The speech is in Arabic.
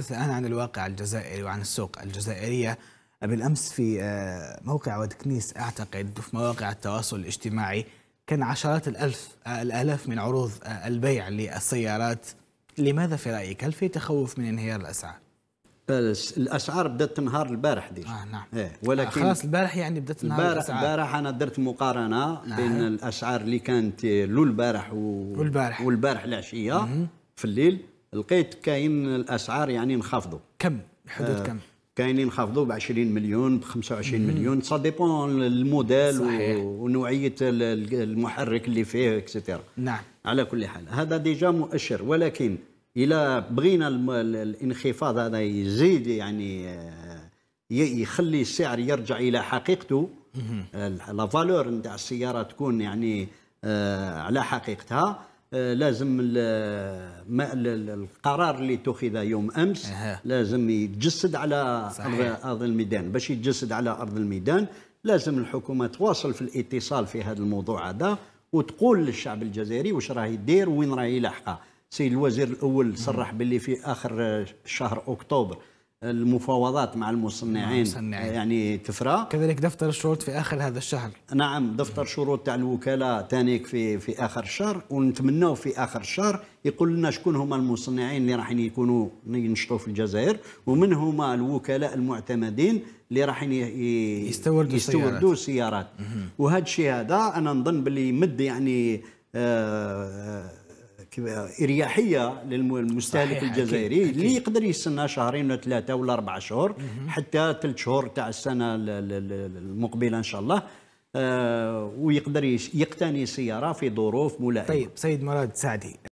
نتحدث الآن عن الواقع الجزائري وعن السوق الجزائرية. بالأمس في موقع واد كنيس أعتقد في مواقع التواصل الاجتماعي كان عشرات الآلاف من عروض البيع للسيارات. لماذا في رأيك؟ هل في تخوف من انهيار الأسعار؟ الأسعار بدأت تنهار البارح ديجا. نعم. ولكن خلاص البارح يعني بدأت تنهار الأسعار. البارح أنا درت مقارنة بين الأسعار اللي كانت لو البارح والبارح العشية في الليل، لقيت كاين الأسعار يعني انخفضوا. كم؟ حدود كم؟ كاينين انخفضوا ب 20 مليون ب 25 مليون، سا ديبون الموديل ونوعية المحرك اللي فيه اكسترا. نعم. على كل حال هذا ديجا مؤشر، ولكن إلا بغينا الانخفاض هذا يزيد يعني يخلي السعر يرجع إلى حقيقته، لا فالور نتاع السيارة تكون يعني على حقيقتها، لازم القرار اللي اتخذ يوم أمس لازم يتجسد على أرض الميدان. باش يتجسد على أرض الميدان لازم الحكومة تواصل في الاتصال في هذا الموضوع هذا وتقول للشعب الجزائري واش راهي دير وين راهي لاحقة. السيد الوزير الأول صرح باللي في آخر شهر أكتوبر المفاوضات مع المصنعين يعني تفرى، كذلك دفتر الشروط في آخر هذا الشهر. نعم، دفتر شروط تاع الوكالة تانيك في آخر الشهر، ونتمناو في آخر الشهر يقول لنا شكون هما المصنعين اللي راح يكونوا ينشطوا في الجزائر، ومن هما الوكلاء المعتمدين اللي راح يستوردوا سيارات. وهذا الشيء هذا أنا نظن باللي يمد يعني إريحية للمستهلك الجزائري اللي يقدر يستنى شهرين ولا ثلاثة ولا 4 شهور حتى 3 شهور تاع السنة المقبلة إن شاء الله، ويقدر يقتني سيارة في ظروف ملائمة. طيب سيد مراد سعدي.